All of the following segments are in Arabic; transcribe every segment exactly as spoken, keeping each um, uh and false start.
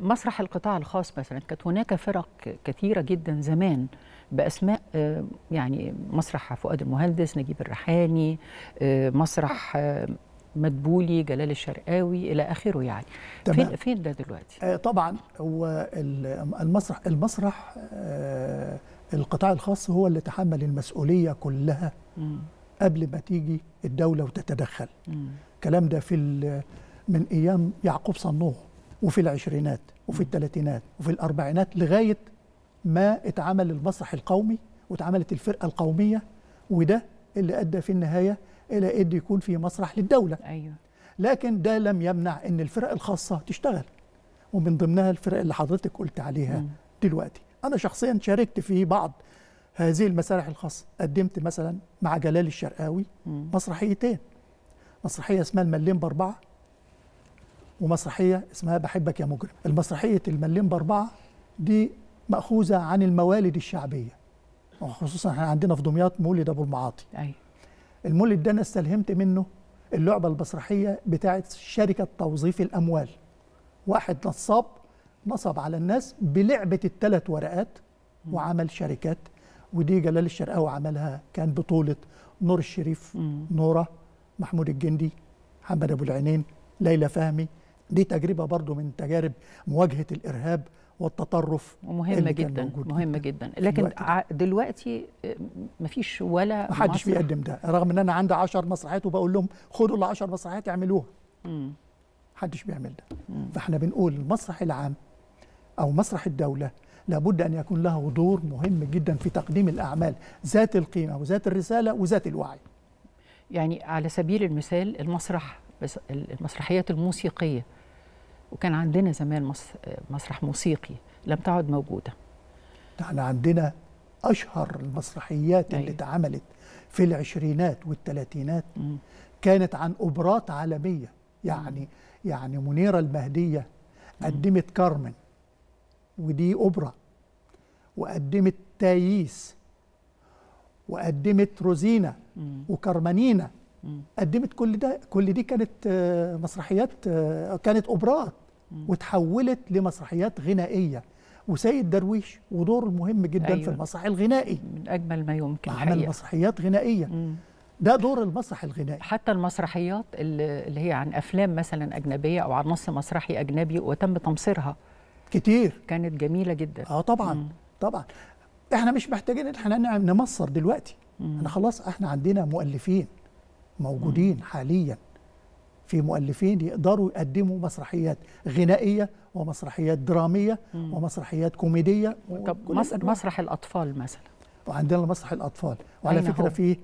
مسرح القطاع الخاص مثلا كانت هناك فرق كثيرة جدا زمان بأسماء، يعني مسرح فؤاد المهندس، نجيب الريحاني، مسرح مدبولي، جلال الشرقاوي إلى آخره. يعني فين فين ده دلوقتي؟ طبعا هو المسرح المسرح القطاع الخاص هو اللي تحمل المسؤولية كلها م. قبل ما تيجي الدولة وتتدخل. الكلام ده في من أيام يعقوب صنوه، وفي العشرينات وفي الثلاثينات وفي الأربعينات لغاية ما اتعمل المسرح القومي واتعملت الفرقة القومية، وده اللي أدى في النهاية إلى أن يكون في مسرح للدولة. أيوة. لكن ده لم يمنع أن الفرق الخاصة تشتغل، ومن ضمنها الفرق اللي حضرتك قلت عليها م. دلوقتي. أنا شخصيا شاركت في بعض هذه المسارح الخاصة، قدمت مثلا مع جلال الشرقاوي م. مسرحيتين، مسرحية اسمها المليم بأربعة ومسرحية اسمها بحبك يا مجرم. المسرحية المليم بأربعة دي مأخوذة عن الموالد الشعبية، وخصوصا احنا عندنا في دمياط مولد أبو المعاطي. أيوة. المولد ده أنا استلهمت منه اللعبة المسرحية بتاعت شركة توظيف الأموال. واحد نصاب نصب على الناس بلعبة الثلاث ورقات وعمل شركات، ودي جلال الشرقاوي عملها، كان بطولة نور الشريف، م. نورة، محمود الجندي، محمد ابو العينين، ليلى فهمي. دي تجربه برضو من تجارب مواجهه الارهاب والتطرف، مهمه جدا مهمه جدا. لكن دلوقتي مفيش ولا ما حدش بيقدم ده، رغم ان انا عندي عشر مسرحيات وبقول لهم خدوا ال عشر مسرحيات اعملوها، ما حدش بيعمل ده. مم. فاحنا بنقول المسرح العام او مسرح الدوله لابد ان يكون له دور مهم جدا في تقديم الاعمال ذات القيمه وذات الرساله وذات الوعي. يعني على سبيل المثال المسرح، المسرحيات الموسيقية، وكان عندنا زمان مسرح موسيقي لم تعد موجودة. احنا عندنا أشهر المسرحيات اللي اتعملت في العشرينات والثلاثينات كانت عن أوبرات عالمية. يعني م. يعني منيره المهديه قدمت كارمن ودي أوبرا، وقدمت تاييس، وقدمت روزينا م. وكارمانينا، قدمت كل ده. كل دي كانت مسرحيات، كانت أوبرات وتحولت لمسرحيات غنائية. وسيد درويش ودوره مهم جدا. أيوة. في المسرح الغنائي من أجمل ما يمكن، عمل مسرحيات غنائية. مم. ده دور المسرح الغنائي. حتى المسرحيات اللي هي عن أفلام مثلا أجنبية أو عن نص مسرحي أجنبي وتم تمصيرها كتير، كانت جميلة جدا. آه طبعا. مم. طبعا احنا مش محتاجين احنا نمصر دلوقتي. مم. احنا خلاص احنا عندنا مؤلفين موجودين حاليا، في مؤلفين يقدروا يقدموا مسرحيات غنائيه ومسرحيات دراميه مم. ومسرحيات كوميديه. طب مسرح الاطفال مثلا، وعندنا مسرح الاطفال، وعلى فكره في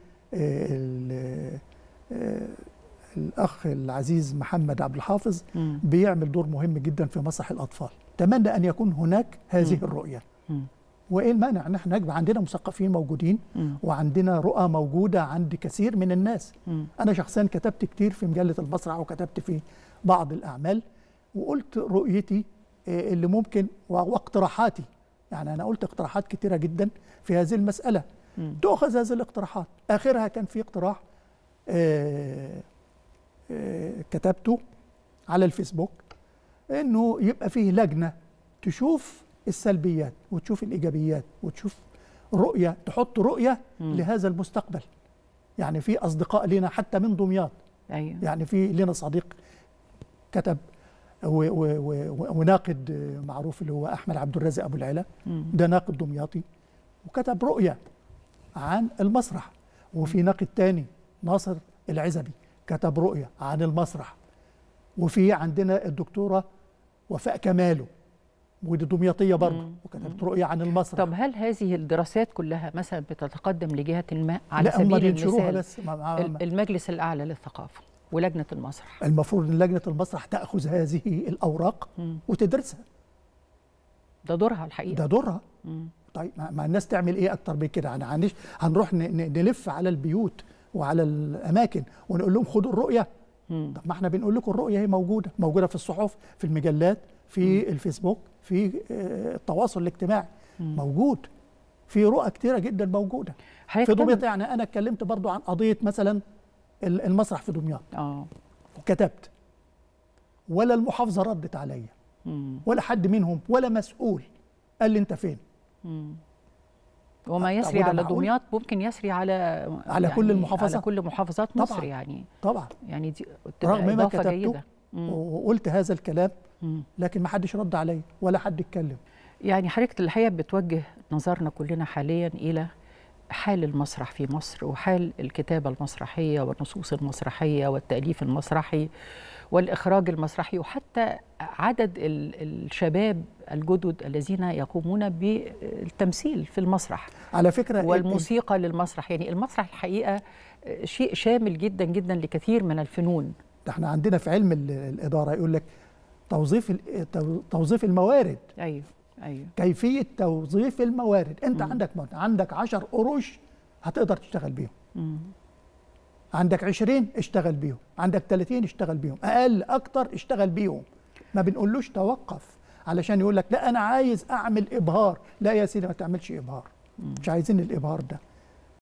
الاخ العزيز محمد عبد الحافظ مم. بيعمل دور مهم جدا في مسرح الاطفال. اتمنى ان يكون هناك هذه مم. الرؤيه. مم. وايه المانع ان احنا يبقى عندنا مثقفين موجودين م. وعندنا رؤى موجوده عند كثير من الناس. م. انا شخصيا كتبت كتير في مجله المسرح وكتبت في بعض الاعمال، وقلت رؤيتي اللي ممكن واقتراحاتي. يعني انا قلت اقتراحات كتيره جدا في هذه المساله، م. تؤخذ هذه الاقتراحات. اخرها كان في اقتراح آآ آآ كتبته على الفيسبوك انه يبقى فيه لجنه تشوف السلبيات وتشوف الإيجابيات وتشوف رؤية، تحط رؤية م. لهذا المستقبل. يعني في أصدقاء لنا حتى من دمياط. أيوة. يعني في لنا صديق كتب وناقد معروف اللي هو أحمد عبد الرازق أبو العلا، ده ناقد دمياطي، وكتب رؤية عن المسرح. وفي ناقد تاني ناصر العزبي كتب رؤية عن المسرح. وفي عندنا الدكتورة وفاء كمالو، ودي دمياطيه برضه، وكتبت رؤيه عن المسرح. طب هل هذه الدراسات كلها مثلا بتتقدم لجهه ما على سبيل المثال؟ بس ما ما المجلس الاعلى للثقافه ولجنه المسرح، المفروض ان لجنه المسرح تاخذ هذه الاوراق مم. وتدرسها. ده دورها الحقيقه، ده دورها. مم. طيب ما الناس تعمل ايه اكتر من كده؟ يعني هنروح نلف على البيوت وعلى الاماكن ونقول لهم خدوا الرؤيه؟ مم. طب ما احنا بنقول لكم الرؤيه هي موجوده، موجوده في الصحف، في المجلات، في مم. الفيسبوك، في التواصل الاجتماعي، مم. موجود في رؤى كتيرة جدا موجودة في دمياط. يعني أنا اتكلمت برضو عن قضية مثلا المسرح في دمياط، وكتبت، ولا المحافظة ردت عليا. ولا حد منهم ولا مسؤول قال لي أنت فين. مم. وما يسري على دمياط ممكن يسري على على يعني كل المحافظات، على كل محافظات مصر طبعاً. يعني طبعا يعني دي رغم ما كتبته وقلت هذا الكلام لكن ما حدش رد عليا ولا حد اتكلم. يعني حضرتك الحقيقه بتوجه نظرنا كلنا حاليا الى حال المسرح في مصر وحال الكتابه المسرحيه والنصوص المسرحيه والتاليف المسرحي والإخراج المسرحي وحتى عدد الشباب الجدد الذين يقومون بالتمثيل في المسرح على فكرة والموسيقى للمسرح. يعني المسرح الحقيقة شيء شامل جدا جدا لكثير من الفنون. ده احنا عندنا في علم الإدارة يقول لك توظيف توظيف الموارد. ايوه ايوه كيفية توظيف الموارد. انت مم. عندك عندك عشرة قروش هتقدر تشتغل بيهم. مم. عندك عشرين اشتغل بيهم، عندك ثلاثين اشتغل بيهم، اقل اكتر اشتغل بيهم. ما بنقولوش توقف علشان يقول لك لا انا عايز اعمل ابهار. لا يا سيدي ما تعملش ابهار، مش عايزين الابهار ده.